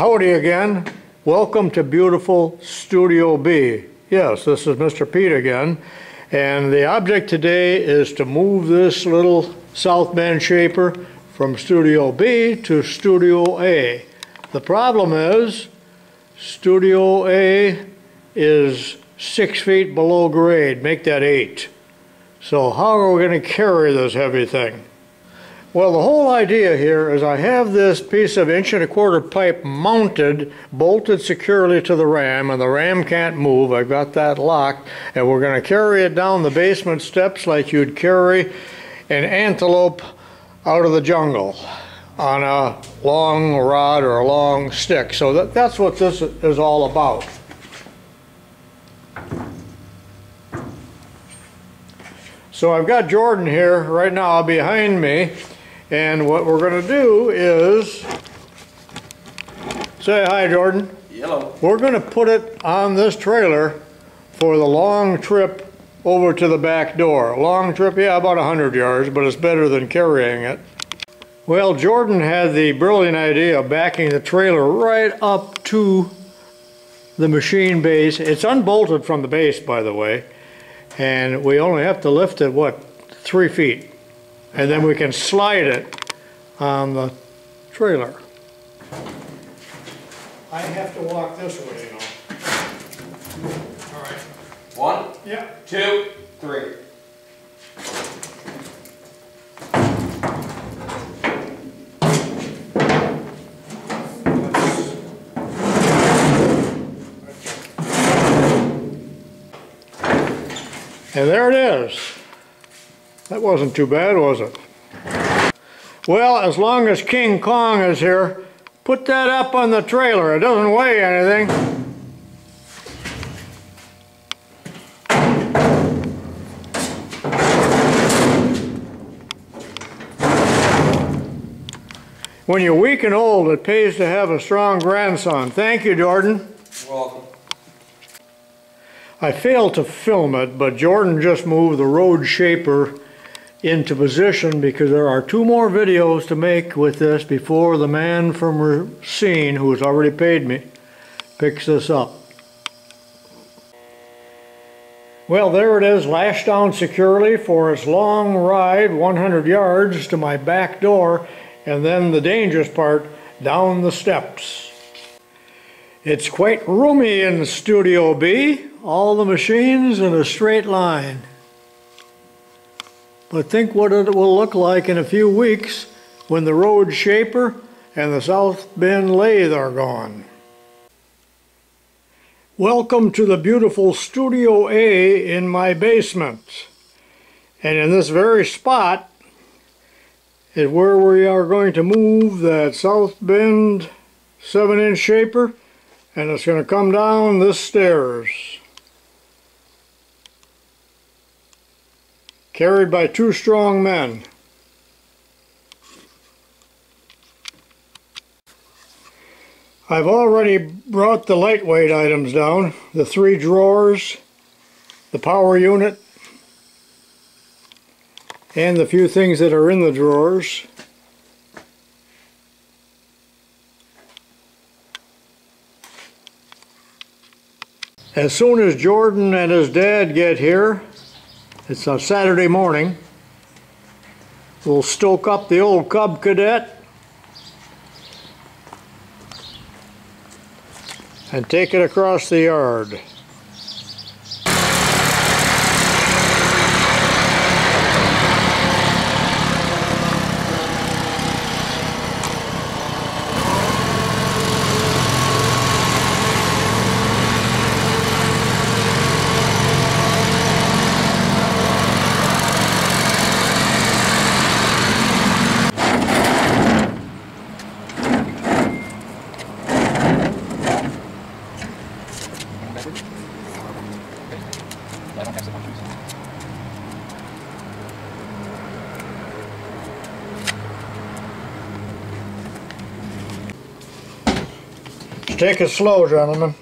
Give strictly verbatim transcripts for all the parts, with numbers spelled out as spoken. Howdy again. Welcome to beautiful Studio B. Yes, this is Mister Pete again. And the object today is to move this little South Bend shaper from Studio B to Studio A. The problem is Studio A is six feet below grade. Make that eight. So how are we going to carry this heavy thing? Well, the whole idea here is I have this piece of inch and a quarter pipe mounted, bolted securely to the ram, and the ram can't move. I've got that locked, and we're going to carry it down the basement steps like you'd carry an antelope out of the jungle on a long rod or a long stick. So that, that's what this is all about. So I've got Jordan here right now behind me. And what we're going to do is, say hi, Jordan. Hello. We're going to put it on this trailer for the long trip over to the back door. Long trip, yeah, about a hundred yards, but it's better than carrying it. Well, Jordan had the brilliant idea of backing the trailer right up to the machine base. It's unbolted from the base, by the way, and we only have to lift it, what, three feet. And then we can slide it on the trailer. I have to walk this way, you know. All right. One, yeah. Two, three. And there it is. That wasn't too bad, was it? Well, as long as King Kong is here, put that up on the trailer. It doesn't weigh anything. When you're weak and old, it pays to have a strong grandson. Thank you, Jordan. You're welcome. I failed to film it, but Jordan just moved the road shaper into position because there are two more videos to make with this before the man from Racine, who has already paid me, picks this up. Well, there it is, lashed down securely for its long ride, a hundred yards to my back door, and then the dangerous part, down the steps. It's quite roomy in Studio B, all the machines in a straight line. But think what it will look like in a few weeks when the road shaper and the South Bend lathe are gone. Welcome to the beautiful Studio A in my basement. And in this very spot is where we are going to move that South Bend seven inch shaper, and it's going to come down this stairs, carried by two strong men. I've already brought the lightweight items down, the three drawers, the power unit, and the few things that are in the drawers. As soon as Jordan and his dad get here, it's a Saturday morning, we'll stoke up the old Cub Cadet and take it across the yard. Take it slow, gentlemen.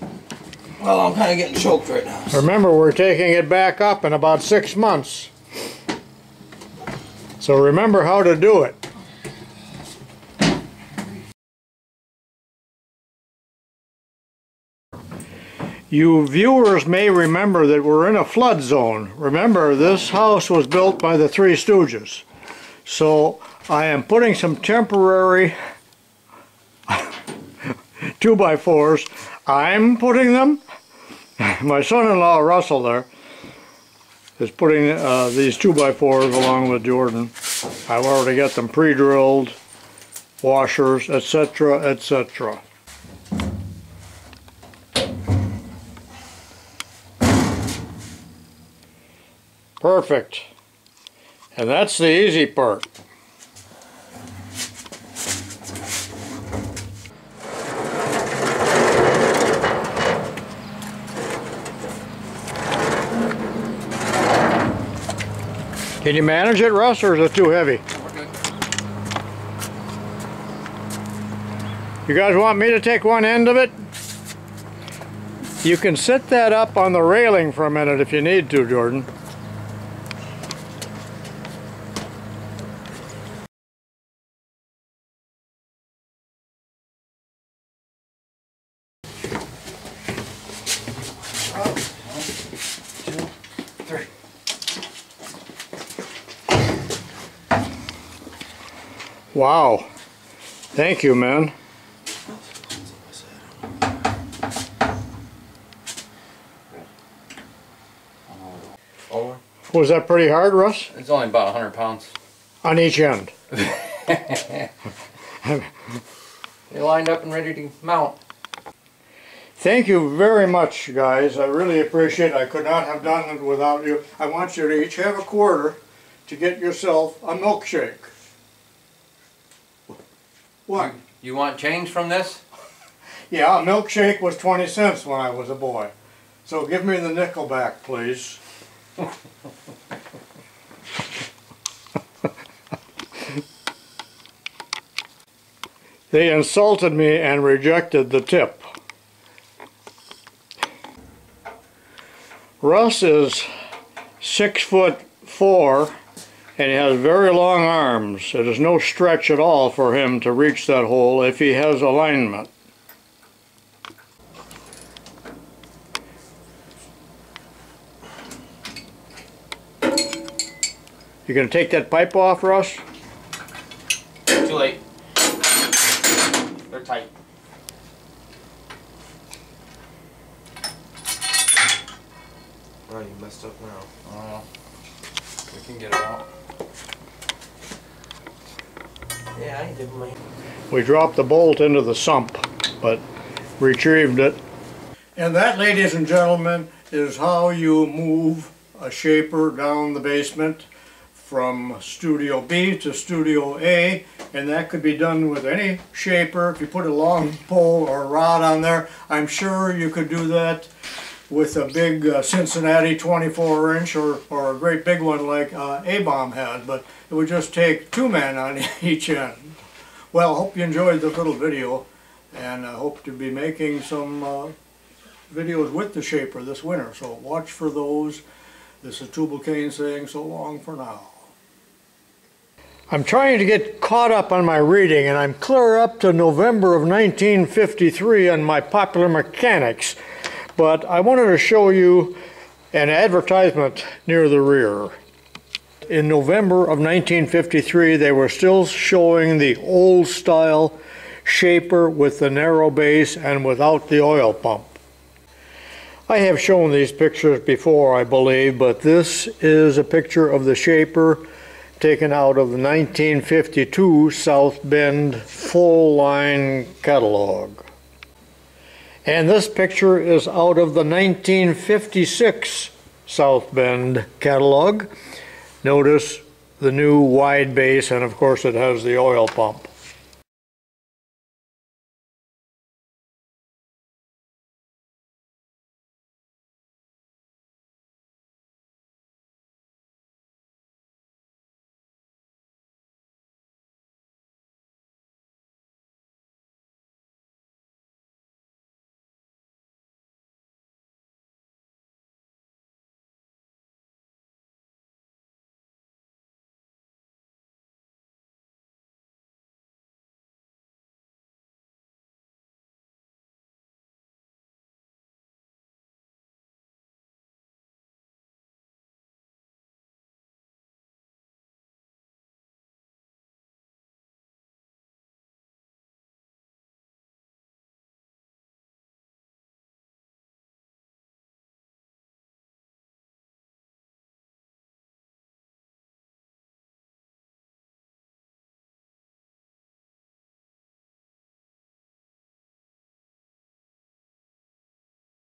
Well, I'm kind of getting choked right now. Remember, we're taking it back up in about six months. So remember how to do it. You viewers may remember that we're in a flood zone. Remember, this house was built by the Three Stooges. So I am putting some temporary two by fours. I'm putting them. My son-in-law, Russell, there, is putting uh, these two by fours along with Jordan. I've already got them pre-drilled, washers, et cetera, et cetera. Perfect. And that's the easy part. Can you manage it, Russ, or is it too heavy? Okay. You guys want me to take one end of it? You can sit that up on the railing for a minute if you need to, Jordan. Wow, thank you, man. Was that pretty hard, Russ? It's only about one hundred pounds. On each end? You're lined up and ready to mount. Thank you very much, guys. I really appreciate it. I could not have done it without you. I want you to each have a quarter to get yourself a milkshake. What? You want change from this? Yeah, a milkshake was twenty cents when I was a boy. So give me the nickel back, please. They insulted me and rejected the tip. Russ is six foot four. And he has very long arms. It is no stretch at all for him to reach that hole if he has alignment. You gonna take that pipe off, Russ? Too late. They're tight. Oh, you messed up now. I don't know. We can get it out. Yeah, I did my... We dropped the bolt into the sump, but retrieved it. And that, ladies and gentlemen, is how you move a shaper down the basement from Studio B to Studio A, and that could be done with any shaper. If you put a long pole or rod on there, I'm sure you could do that with a big uh, Cincinnati twenty-four inch or, or a great big one like uh, A-bomb has, but it would just take two men on each end. Well, I hope you enjoyed this little video, and I hope to be making some uh, videos with the shaper this winter, so watch for those. This is Tubal Cain saying so long for now. I'm trying to get caught up on my reading, and I'm clear up to November of nineteen fifty-three on my Popular Mechanics. But I wanted to show you an advertisement near the rear. In November of nineteen fifty-three, they were still showing the old style shaper with the narrow base and without the oil pump. I have shown these pictures before, I believe, but this is a picture of the shaper taken out of the nineteen fifty-two South Bend full line catalog. And this picture is out of the nineteen fifty-six South Bend catalog. Notice the new wide base, and of course it has the oil pump.